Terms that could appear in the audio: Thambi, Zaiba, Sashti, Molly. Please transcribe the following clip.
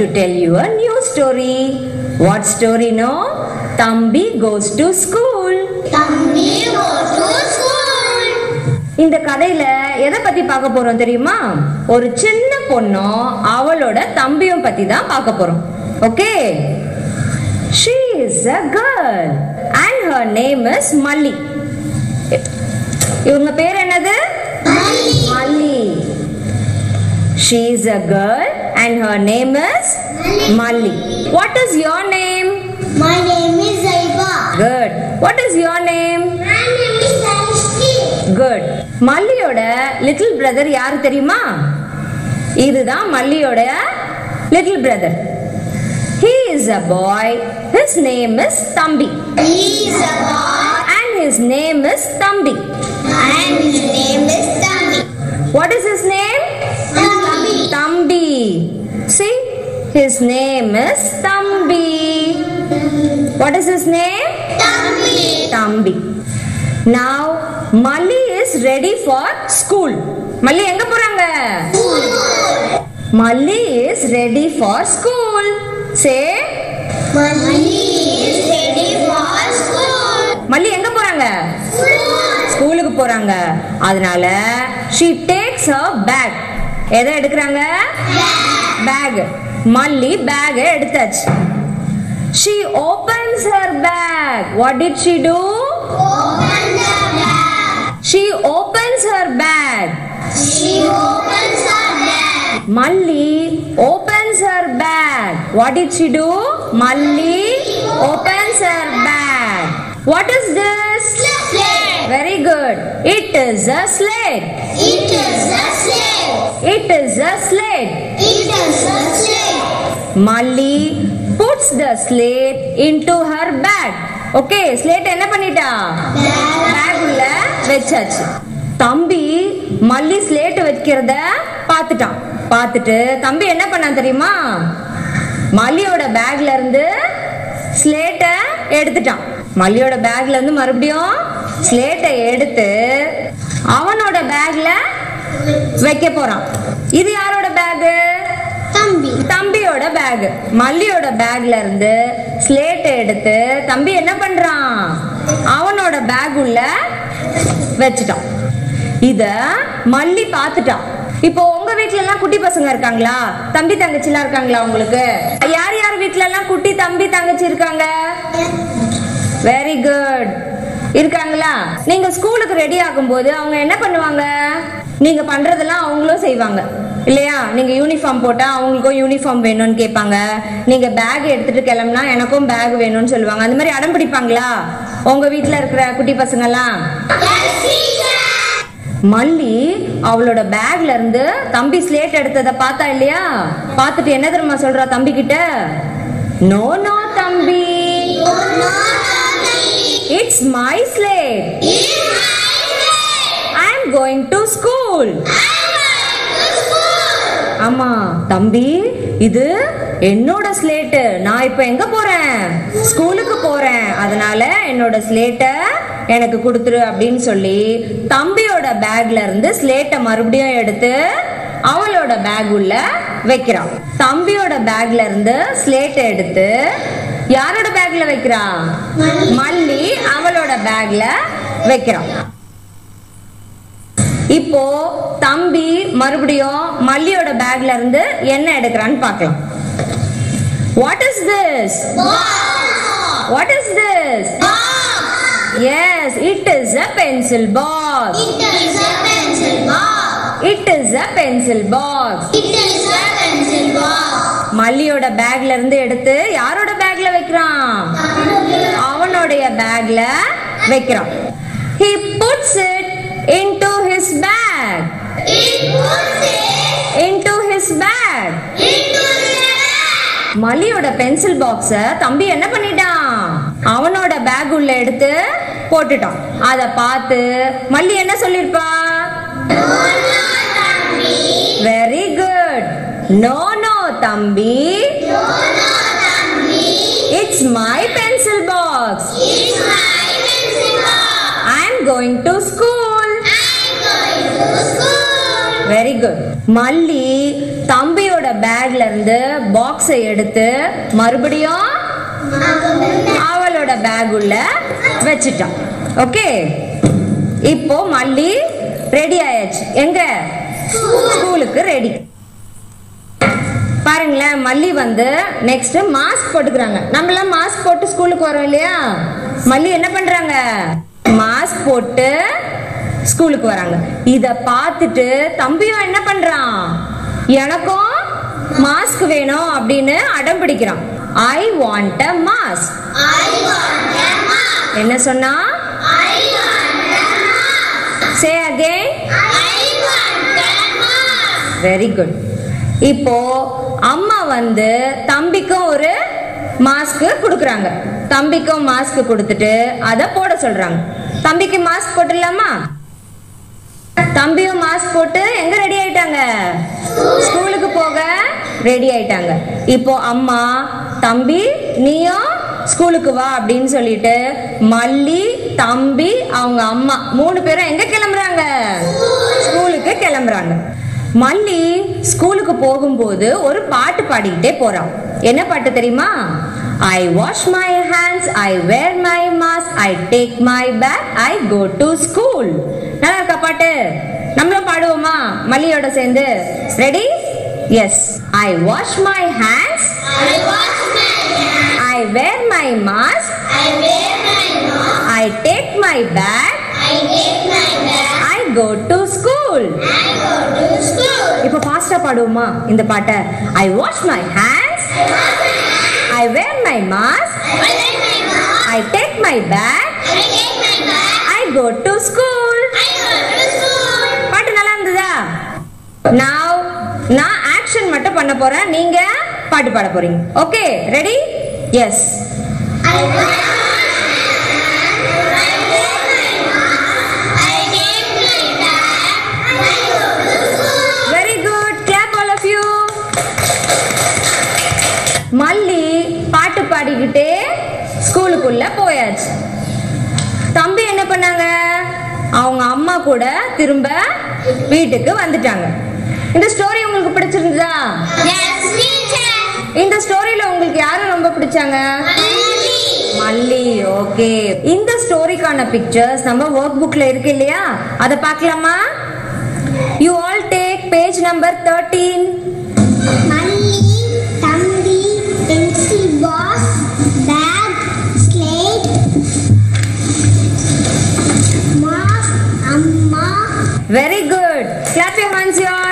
to tell you a new story. What story, no? Thambi goes to school. Thambi goes to school. இந்த கதையில எதை பத்தி பார்க்க போறோம் தெரியுமா? ஒரு சின்ன பொண்ணோ அவளோட தம்பியும் பத்தி தான் பார்க்க போறோம். Okay? She is a girl and her name is Molly. இவங்க பேர் என்னது? Molly. She is a girl and her name is Molly. What is your name? My name is Zaiba. Good. What is your name? My name is Sashti. Good. Molly-oda little brother yaar theriyuma? Idhu dhaan Molly-oda little brother. He is a boy. His name is Thambi. He is a boy. And his name is Thambi. And his name is Thambi. What is his name? Thambi. See, his name is Thambi. What is his name? Thambi. Thambi. Now, Molly is ready for school. Molly, enga poranga? School. Molly is ready for school. Say, Molly is ready for school. Molly, enga poranga? School. School ku poranga. Adnala, she takes her bag. எதை எடுக்கறாங்க? Back. மல்லி back எடுத்தாச்சு. She opens her bag. What did she do? Open the bag. She opens her bag. She opens her bag. Molly opens her bag. What did she do? Molly opens her bag. What is this? Sled. Very good. It is a sled. It is a sled. It is a sled. It is a sled. Molly puts the slate into her bag. Okay, slate enna pannita? Bag ulla vechaachu. Thambi Molly slate vekkirada paathutaan. Paathutu Thambi enna pannan theriyuma? Molly oda bag la irundu slate eduthaan. Molly oda bag la irundu marubadiyum slate eduthu avanoda bag la வைக்க போறான். இது யாரோட back? தம்பி. தம்பியோட back. மல்லியோட பேக்ல இருந்து slate எடுத்து தம்பி என்ன பண்றான்? அவனோட பேக் உள்ள வச்சிட்டான். இத மல்லி பாத்துட்டான். இப்போ உங்க வீட்ல எல்லாம் குட்டி பசங்க இருக்காங்களா? தம்பி தங்கச்சி எல்லாம் இருக்காங்களா உங்களுக்கு? யார் யார் வீட்ல எல்லாம் குட்டி தம்பி தங்கச்சி இருக்காங்க? Very good. இருக்காங்களா? நீங்க ஸ்கூலுக்கு ரெடி ஆகும் போது அவங்க என்ன பண்ணுவாங்க? நீங்க பண்றதெல்லாம் அவங்களும் செய்வாங்க இல்லையா? நீங்க யூனிஃபார்ம் போட்டா அவங்களுக்கும் யூனிஃபார்ம் வேணும்னு கேட்பாங்க. நீங்க பேக் எடுத்துட்டு கிளம்புனா எனக்கும் பேக் வேணும்னு சொல்லுவாங்க. அந்த மாதிரி அடம் பிடிப்பாங்களா உங்க வீட்டுல இருக்கிற குட்டி பசங்கெல்லாம்? மல்லி அவளோட பேக்ல இருந்து தம்பி ஸ்லேட் எடுத்ததை பார்த்தா இல்லையா? பார்த்துட்டு என்ன தெரியுமா சொல்றா தம்பி கிட்ட? நோ நோ தம்பி, it's my slate. Going to school. அம்மா தம்பி இது என்னோட ஸ்லேட். நான் இப்ப எங்க போறேன்? ஸ்கூலுக்கு போறேன். அதனால என்னோட ஸ்லேட்ட எனக்கு கொடுத்துரு அப்படின்னு சொல்லி தம்பியோட பேக்ல இருந்து ஸ்லேட்டை மறுபடியும் எடுத்து அவளோட பேக் உள்ள வைக்கிறான். தம்பியோட பேக்ல இருந்து ஸ்லேட்டை எடுத்து யாரோட பேக்ல வைக்கிறான்? மல்லி அவளோட பேக்ல வைக்கிறான். இப்போ தம்பி மறுபடியும் மல்லியோட பேக்ல இருந்து என்ன எடுக்கிறான்னு பார்க்கலாம். What is this? What is this? Yes, it is a pencil box. It is a pencil box. It is a pencil box. It is a pencil box. மல்லியோட பேக்ல இருந்து எடுத்து யாரோட பேக்ல வைக்கிறான்? அவனோட பேக்ல வைக்கிறான். He puts it into his bag. Into his bag. மல்லியோட பென்சில் பாக்ஸ தம்பி என்ன பண்ணிட்டான்? அவனோட பேக் உள்ள எடுத்து போட்டுட்டான். அத பார்த்து மல்லி என்ன சொல்லிருப்பா? Very good. நோ நோ தம்பி, it's my pencil box. I am going to school. Very good. மல்லி தம்பியோட பேக்ல இருந்து பாக்ஸை எடுத்து மறுபடியும் அவளோட பேக் உள்ள வச்சிட்டான். ஓகே, இப்போ மல்லி ரெடி ஆயாச்சு. எங்க ஸ்கூலுக்கு ரெடி. பாருங்களேன், மல்லி வந்து நெக்ஸ்ட் மாஸ்க் போட்டுக்கிறாங்க. நம்மளாம் மாஸ்க் போட்டு ஸ்கூலுக்கு வரோம் இல்லையா? மல்லி என்ன பண்றாங்க? மாஸ்க் போட்டு ஸ்கூலுக்கு வராங்க. இத பார்த்துட்டு தம்பியும் என்ன பண்றான்? எனக்கும் மாஸ்க் வேணும் அப்படின்னு அடம் பிடிக்கிறான். I want a mask. என்ன சொன்னா? Say again. Very good. இப்போ அம்மா வந்து தம்பிக்கும் ஒரு மாஸ்க் கொடுக்கறாங்க. தம்பிக்கும் மாஸ்க் கொடுத்துட்டு அதை போட சொல்றாங்க. தம்பிக்கு மாஸ்க் போட்டுடலாமா? தம்பியும் மாஸ்க் போட்டு எங்க ரெடி ஆயிட்டாங்க? ஸ்கூலுக்கு போக ரெடி ஆயிட்டாங்க. இப்போ அம்மா, தம்பி நீயும் ஸ்கூலுக்கு வா அப்படின்னு சொல்லிட்டு மல்லி, தம்பி, அவங்க அம்மா மூணு பேரும் எங்க கிளம்புறாங்க? ஸ்கூலுக்கு கிளம்புறாங்க. மல்லி ஸ்கூலுக்கு போகும்போது ஒரு பாட்டு பாடிக்கிட்டே போறான். என்ன பாட்டு தெரியுமா? I wash my hands, I wear my mask, I take my bag, I go to school. நல்லா இருக்கா பாட்டு? நம்மளும் பாடுவோமா மல்லியோட சேர்ந்து? Ready? Yes. I wash my hands, I wash my hands, I wear my mask, I wear my mask, I take my bag, I take my bag, I go to school, I go to school. இப்போ ஃபாஸ்டா பாடுவோமா இந்த பாட்டை? I wash my hands, I wash my hands, I wear my mask, I wear my mask, I take my bag, I take my bag, I go to school, I go to school. பாட்டு நல்லா இருந்ததா? Now நான் action மட்டும் பண்ண போறேன், நீங்க பாட்டு பாட போறீங்க. Okay, ready? Yes. I wash my hands, I wear my mask, I take my bag, I go to school. Very good. Clap all of you. மல்லி பாட்டு பாடிக்கிட்டே ஸ்கூலுக்குள்ள போயாச்சு. தம்பி என்ன பண்ணாங்க? அவங்க அம்மா கூட திரும்ப வீட்டுக்கு வந்துட்டாங்க. இந்த ஸ்டோரி உங்களுக்கு பிடிச்சிருந்ததா? Yes teacher. இந்த ஸ்டோரியில உங்களுக்கு யாரை ரொம்ப பிடிச்சாங்க? மல்லி. ஓகே, இந்த ஸ்டோரிக்கான பிக்சர்ஸ் நம்ம வொர்க் புக்ல இருக்கு இல்லையா? அத பார்க்கலாமா? You all take page number 13. Malli, தம்பி, pencil box, bag, slate, mask, அம்மா. Very good. Clap your hands, y'all.